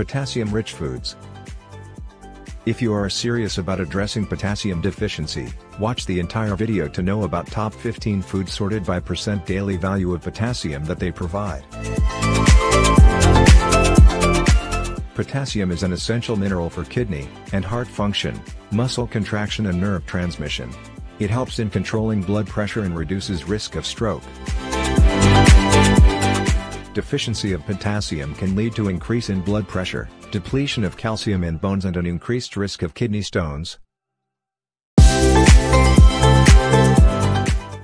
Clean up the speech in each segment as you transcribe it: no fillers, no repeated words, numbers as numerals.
Potassium-rich foods. If you are serious about addressing potassium deficiency, watch the entire video to know about top 15 foods sorted by % daily value of potassium that they provide. Potassium is an essential mineral for kidney and heart function, muscle contraction and nerve transmission. It helps in controlling blood pressure and reduces risk of stroke. Deficiency of potassium can lead to increase in blood pressure, depletion of calcium in bones and an increased risk of kidney stones.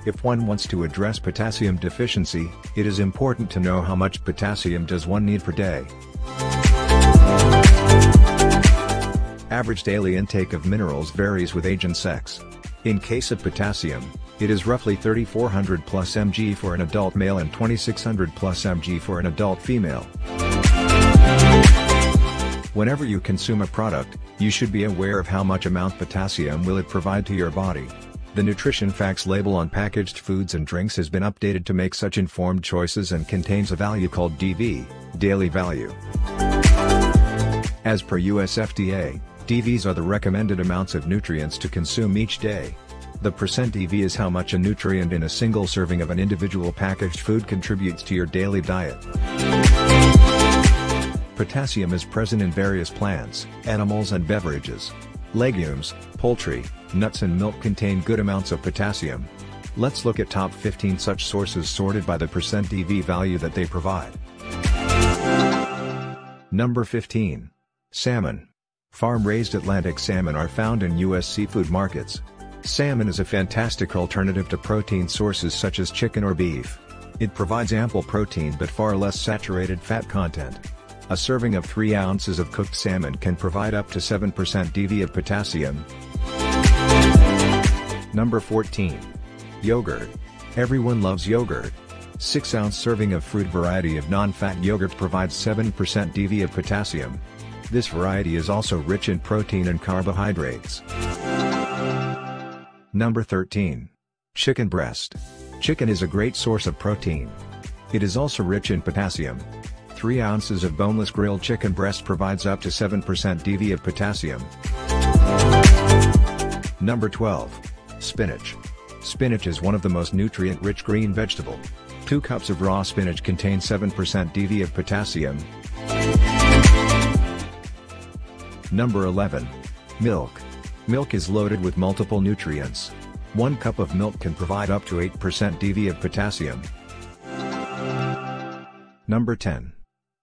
If one wants to address potassium deficiency, it is important to know how much potassium does one need per day. Average daily intake of minerals varies with age and sex. In case of potassium, it is roughly 3,400 plus mg for an adult male and 2,600 plus mg for an adult female. Whenever you consume a product, you should be aware of how much amount potassium will it provide to your body. The nutrition facts label on packaged foods and drinks has been updated to make such informed choices and contains a value called DV, daily value. As per US FDA, DVs are the recommended amounts of nutrients to consume each day. The percent DV is how much a nutrient in a single serving of an individual packaged food contributes to your daily diet. Potassium is present in various plants, animals and beverages. Legumes, poultry, nuts and milk contain good amounts of potassium. Let's look at top 15 such sources sorted by the percent DV value that they provide. Number 15. Salmon. Farm-raised Atlantic salmon are found in U.S. seafood markets. Salmon is a fantastic alternative to protein sources such as chicken or beef. It provides ample protein but far less saturated fat content. A serving of 3 ounces of cooked salmon can provide up to 7% DV of potassium. Number 14. Yogurt. Everyone loves yogurt. 6-ounce serving of fruit variety of non-fat yogurt provides 7% DV of potassium. This variety is also rich in protein and carbohydrates. Number 13. Chicken breast. Chicken is a great source of protein. It is also rich in potassium. 3 ounces of boneless grilled chicken breast provides up to 7% DV of potassium. Number 12. Spinach. Spinach is one of the most nutrient-rich green vegetable. 2 cups of raw spinach contain 7% DV of potassium. Number 11. Milk. Milk is loaded with multiple nutrients. 1 cup of milk can provide up to 8% DV of potassium. Number 10.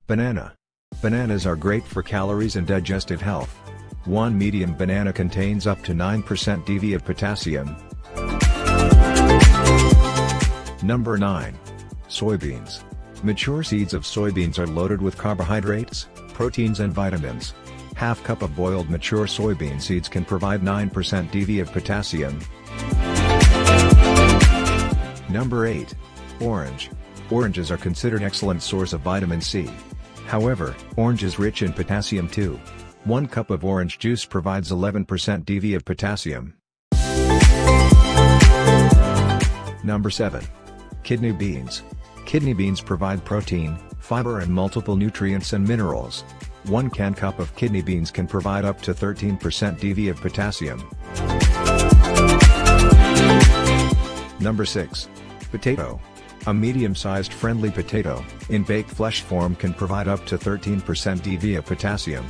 Banana. Bananas are great for calories and digestive health. 1 medium banana contains up to 9% DV of potassium. Number 9. Soybeans. Mature seeds of soybeans are loaded with carbohydrates, proteins and vitamins. Half cup of boiled mature soybean seeds can provide 9% DV of potassium. Number 8. Orange. Oranges are considered excellent source of vitamin C. However, orange is rich in potassium too. 1 cup of orange juice provides 11% DV of potassium. Number 7. Kidney beans. Kidney beans provide protein, fiber and multiple nutrients and minerals. 1 can cup of kidney beans can provide up to 13% DV of potassium. Number 6. Potato. A medium-sized friendly potato, in baked flesh form can provide up to 13% DV of potassium.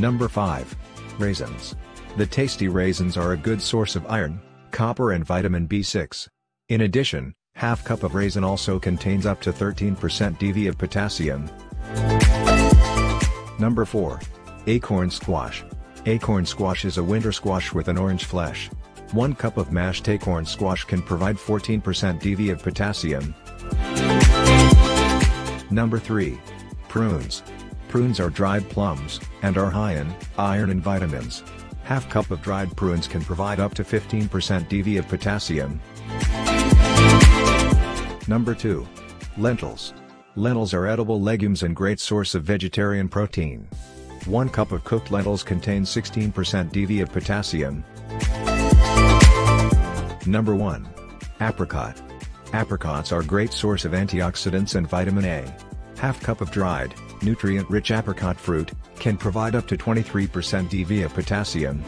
Number 5. Raisins. The tasty raisins are a good source of iron, copper and vitamin B6. In addition, half cup of raisin also contains up to 13% DV of potassium. Number 4. Acorn squash. Acorn squash is a winter squash with an orange flesh. 1 cup of mashed acorn squash can provide 14% DV of potassium. Number 3. Prunes. Prunes are dried plums, and are high in iron and vitamins. Half cup of dried prunes can provide up to 15% DV of potassium. Number 2. Lentils. Lentils are edible legumes and great source of vegetarian protein. 1 cup of cooked lentils contains 16% DV of potassium. Number 1. Apricot. Apricots are great source of antioxidants and vitamin A. Half cup of dried, nutrient-rich apricot fruit can provide up to 23% DV of potassium.